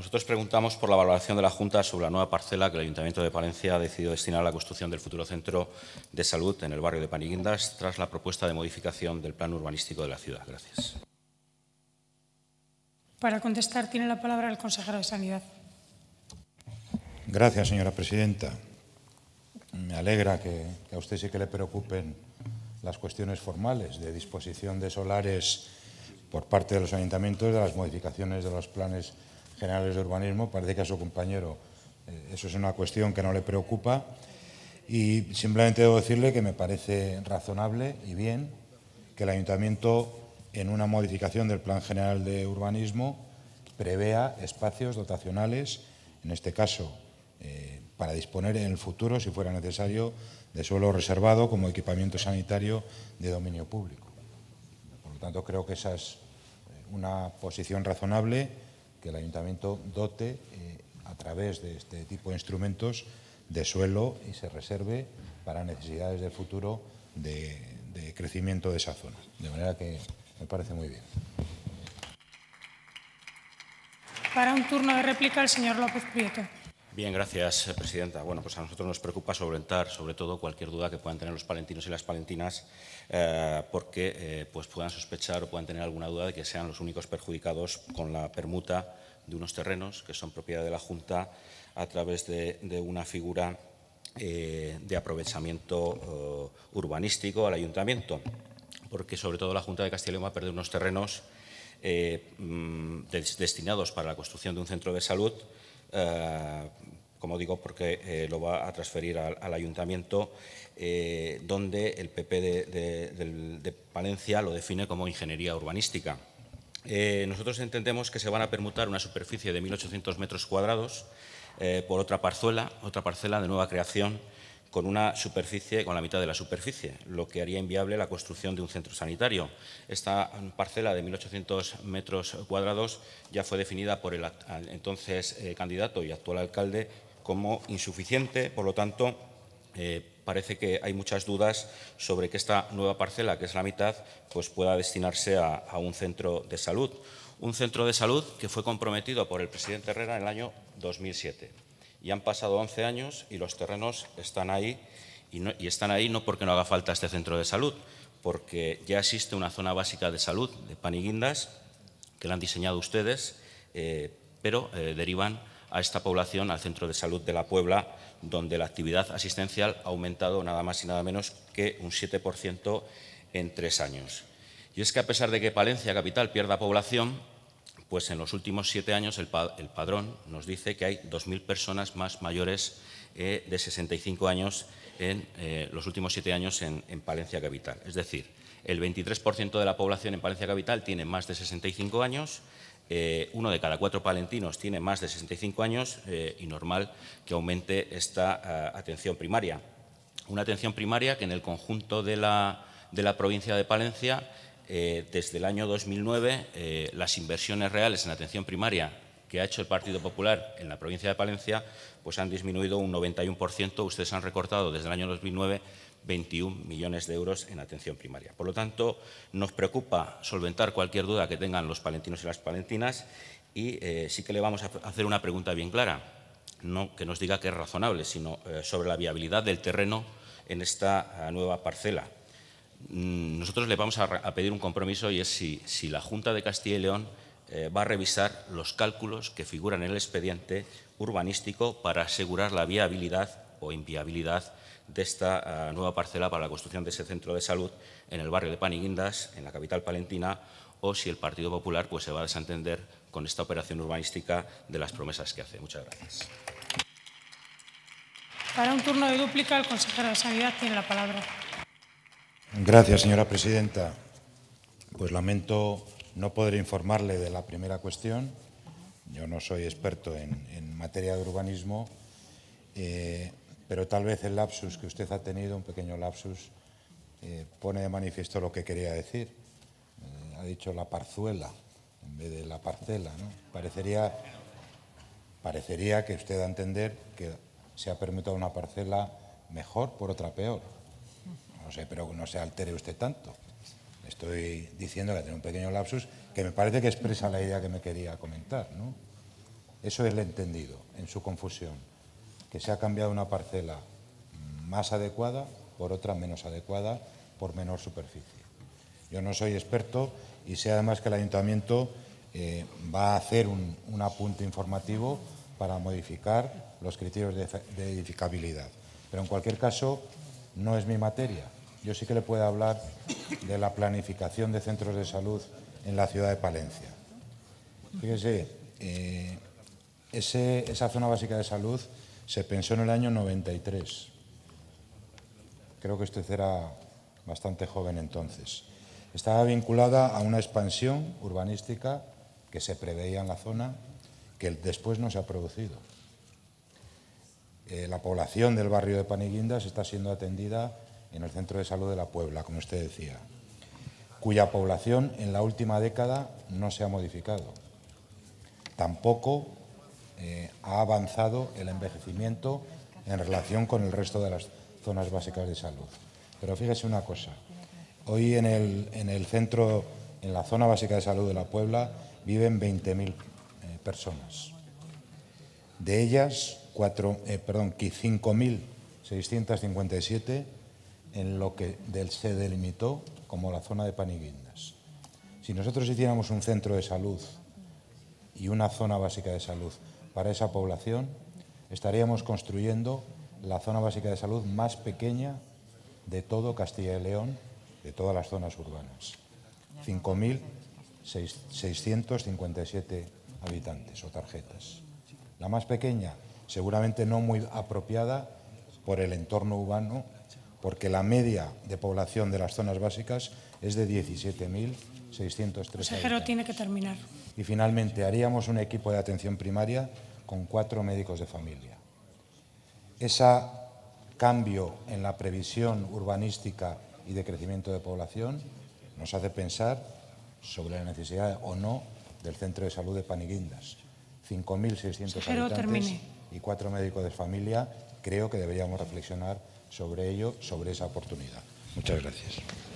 Nosotros preguntamos por la valoración de la Junta sobre la nueva parcela que el Ayuntamiento de Palencia ha decidido destinar a la construcción del futuro centro de salud en el barrio de Pan y Guindas tras la propuesta de modificación del plan urbanístico de la ciudad. Gracias. Para contestar tiene la palabra el consejero de Sanidad. Gracias, señora presidenta. Me alegra que a usted sí que le preocupen las cuestiones formales de disposición de solares por parte de los ayuntamientos, de las modificaciones de los planes generales de urbanismo. Parece que a su compañero eso es una cuestión que no le preocupa, y simplemente debo decirle que me parece razonable y bien que el ayuntamiento, en una modificación del plan general de urbanismo, prevea espacios dotacionales, en este caso para disponer en el futuro, si fuera necesario, de suelo reservado como equipamiento sanitario de dominio público. Por lo tanto, creo que esa es una posición razonable, que el ayuntamiento dote a través de este tipo de instrumentos de suelo y se reserve para necesidades del futuro de crecimiento de esa zona. De manera que me parece muy bien. Para un turno de réplica, el señor López Prieto. Bien, gracias, presidenta. Bueno, pues a nosotros nos preocupa solventar, sobre todo, cualquier duda que puedan tener los palentinos y las palentinas, porque pues puedan sospechar o puedan tener alguna duda de que sean los únicos perjudicados con la permuta de unos terrenos que son propiedad de la Junta a través de una figura de aprovechamiento urbanístico al ayuntamiento, porque sobre todo la Junta de Castilla y León va a perder unos terrenos destinados para la construcción de un centro de salud, como digo, porque lo va a transferir al ayuntamiento, donde el PP de Palencia lo define como ingeniería urbanística. Nosotros entendemos que se van a permutar una superficie de 1.800 metros cuadrados por otra parcela de nueva creación, con una superficie, con la mitad de la superficie, lo que haría inviable la construcción de un centro sanitario. Esta parcela de 1.800 metros cuadrados ya fue definida por el entonces candidato y actual alcalde como insuficiente. Por lo tanto, parece que hay muchas dudas sobre que esta nueva parcela, que es la mitad, pues pueda destinarse a un centro de salud. Un centro de salud que fue comprometido por el presidente Herrera en el año 2007. Y han pasado 11 años y los terrenos están ahí, y están ahí no porque no haga falta este centro de salud, porque ya existe una zona básica de salud de Pan y Guindas, que la han diseñado ustedes, pero derivan a esta población al centro de salud de La Puebla, donde la actividad asistencial ha aumentado nada más y nada menos que un 7% en 3 años. Y es que a pesar de que Palencia capital pierda población, pues en los últimos 7 años el padrón nos dice que hay 2.000 personas más mayores de 65 años en los últimos 7 años en Palencia capital. Es decir, el 23% de la población en Palencia capital tiene más de 65 años, 1 de cada 4 palentinos tiene más de 65 años y normal que aumente esta atención primaria. Una atención primaria que en el conjunto de la provincia de Palencia, desde el año 2009, las inversiones reales en atención primaria que ha hecho el Partido Popular en la provincia de Palencia pues han disminuido un 91%. Ustedes han recortado desde el año 2009 21 millones de euros en atención primaria. Por lo tanto, nos preocupa solventar cualquier duda que tengan los palentinos y las palentinas, y sí que le vamos a hacer una pregunta bien clara, no que nos diga que es razonable, sino sobre la viabilidad del terreno en esta nueva parcela. Nosotros le vamos a pedir un compromiso, y es si la Junta de Castilla y León va a revisar los cálculos que figuran en el expediente urbanístico para asegurar la viabilidad o inviabilidad de esta nueva parcela para la construcción de ese centro de salud en el barrio de Pan y Guindas, en la capital palentina, o si el Partido Popular pues se va a desentender con esta operación urbanística de las promesas que hace. Muchas gracias. Para un turno de dúplica, el consejero de Sanidad tiene la palabra. Gracias, señora presidenta. Pues lamento no poder informarle de la primera cuestión. Yo no soy experto en materia de urbanismo, pero tal vez el lapsus que usted ha tenido, un pequeño lapsus, pone de manifiesto lo que quería decir. Ha dicho la parzuela en vez de la parcela, ¿no? Parecería que usted da a entender que se ha permitido una parcela mejor por otra peor. No sé, pero no se altere usted tanto. Estoy diciendo que tiene un pequeño lapsus que me parece que expresa la idea que me quería comentar, ¿no? Eso es el entendido, en su confusión, que se ha cambiado una parcela más adecuada por otra menos adecuada, por menor superficie. Yo no soy experto y sé además que el ayuntamiento va a hacer un apunte informativo para modificar los criterios de edificabilidad. Pero en cualquier caso, no es mi materia. Yo sí que le puedo hablar de la planificación de centros de salud en la ciudad de Palencia. Fíjese, esa zona básica de salud se pensó en el año 93. Creo que usted era bastante joven entonces. Estaba vinculada a una expansión urbanística que se preveía en la zona, que después no se ha producido. La población del barrio de Pan y Guindas está siendo atendida en el centro de salud de La Puebla, como usted decía, cuya población en la última década no se ha modificado. Tampoco ha avanzado el envejecimiento en relación con el resto de las zonas básicas de salud. Pero fíjese una cosa, hoy en el centro, en la zona básica de salud de La Puebla, viven 20.000 personas. De ellas, 5.657 en lo que se delimitó como la zona de Pan y Guindas. Si nosotros hiciéramos un centro de salud y una zona básica de salud para esa población, estaríamos construyendo la zona básica de salud más pequeña de todo Castilla y León, de todas las zonas urbanas. 5.657 habitantes o tarjetas. La más pequeña, seguramente no muy apropiada por el entorno urbano, porque la media de población de las zonas básicas es de 17.603. Consejero, tiene que terminar. Y finalmente haríamos un equipo de atención primaria con 4 médicos de familia. Ese cambio en la previsión urbanística y de crecimiento de población nos hace pensar sobre la necesidad o no del centro de salud de Pan y Guindas. 5.600 habitantes, termine, y 4 médicos de familia. Creo que deberíamos reflexionar sobre ello, sobre esa oportunidad. Muchas gracias.